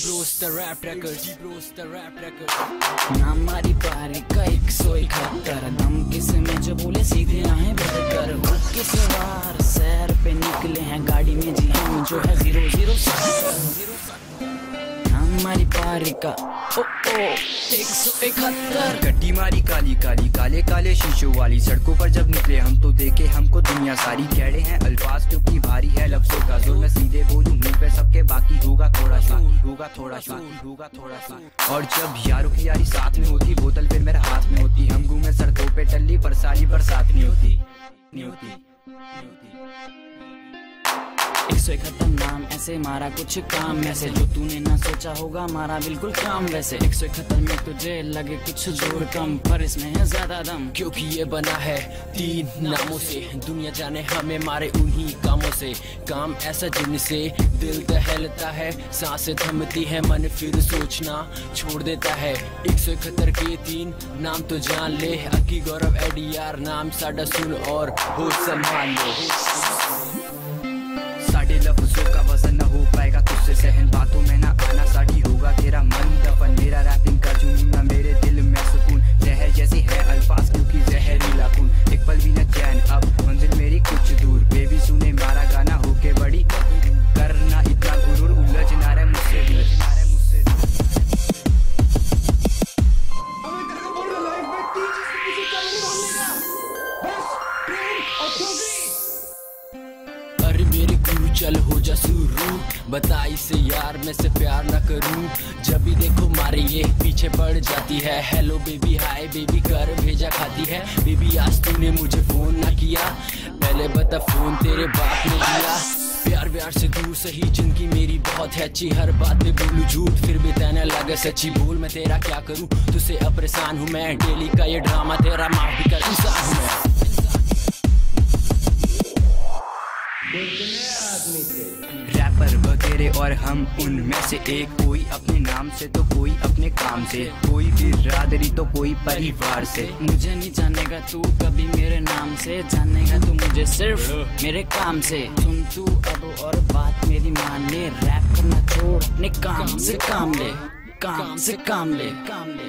D-Brozz the Raptrackers, D-Brozz the Raptrackers। नाम हमारी पारी का 171, नाम किसे में जो बोले सीधे आए बदकर। हुक के सवार सैर पे निकले हैं, गाड़ी में जी हम जो है 007। मारी पारी का 171, गड्डी मारी काली काली काले काले शीशों वाली। सड़कों पर जब निकले हम तो देखे हमको दुनिया सारी। गहरे हैं अल्फाज क्योंकि भारी है लफ्जों का जोर। मैं सीधे बोलूं मुंह पे सबके, बाकी होगा थोड़ा सा, होगा थोड़ा सा, होगा थोड़ा सा। और जब यारों की यारी साथ में होती, बोतल फिर मेरे हाथ में होती। हम घूमे सड़कों पे टल्ली पर साली, बरसात नहीं होती, नहीं होती। 171 नाम ऐसे मारा कुछ काम ऐसे, जो तूने ना सोचा होगा मारा बिल्कुल काम वैसे। 171 में तुझे लगे कुछ जोर कम, पर इसमें है ज्यादा दम, क्योंकि ये बना है 3 नामों से। दुनिया जाने हमें मारे उन्हीं कामों से, काम ऐसा जिनसे दिल दहलता है, सांसें थमती है, मन फिर सोचना छोड़ देता है। 171 के 3 नाम तो जान ले, अक्की गौरव एडीआर नाम साडा सुन और हो सम्मान ले। लफ्जों का वजन न हो पाएगा तुझसे सहन, बातों में ना आना, साड़ी होगा तेरा मन दफन। मेरा रैपिंग का जुनून ना मेरे दिल में सुकून, जहर जैसी है अल्फाज क्योंकि जहरीला खून। एक पल भी न चैन अब मंजिल मेरी कुछ दूर, बेबी सुने मारा गाना होके बड़ी करना इतना गुरूर। उलझ ना रहे मुझसे चल हो जा शुरू, बता इसे यार मैं से प्यार ना करूं। जब भी देखो मारे ये पीछे पड़ जाती है, हेलो बेबी हाय बेबी कर भेजा खाती है। बेबी आज तूने मुझे फोन ना किया, पहले बता फोन तेरे बाप ने दिया। प्यार व्यार से दूर सही जिंदगी मेरी बहुत है अच्छी, हर बात में बोलू झूठ फिर भी तैना लगे सच्ची। बोल मैं तेरा क्या करूं, तुझसे अपरेशान हूँ मैं, डेली का ये ड्रामा तेरा माफ भी कर इंसान हूँ। रैपर वगैरह और हम उनमें से एक, कोई अपने नाम से तो कोई अपने काम से, कोई बिरादरी तो कोई परिवार से। मुझे नहीं जानेगा तू कभी मेरे नाम से, जानेगा तू मुझे सिर्फ मेरे काम से। सुन तू अब और बात मेरी मान ले, रैप करना छोड़ अपने काम से काम ले, काम से काम ले, काम ले।